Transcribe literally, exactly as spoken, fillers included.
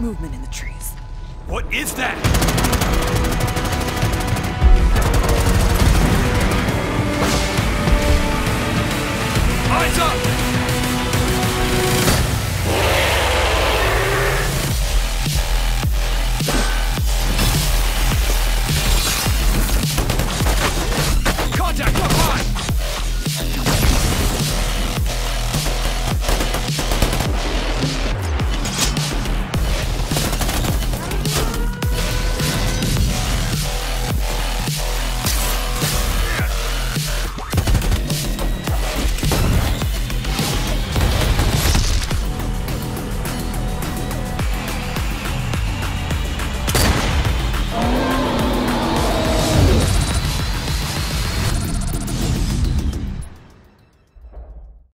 Movement in the trees. What is that? Eyes up!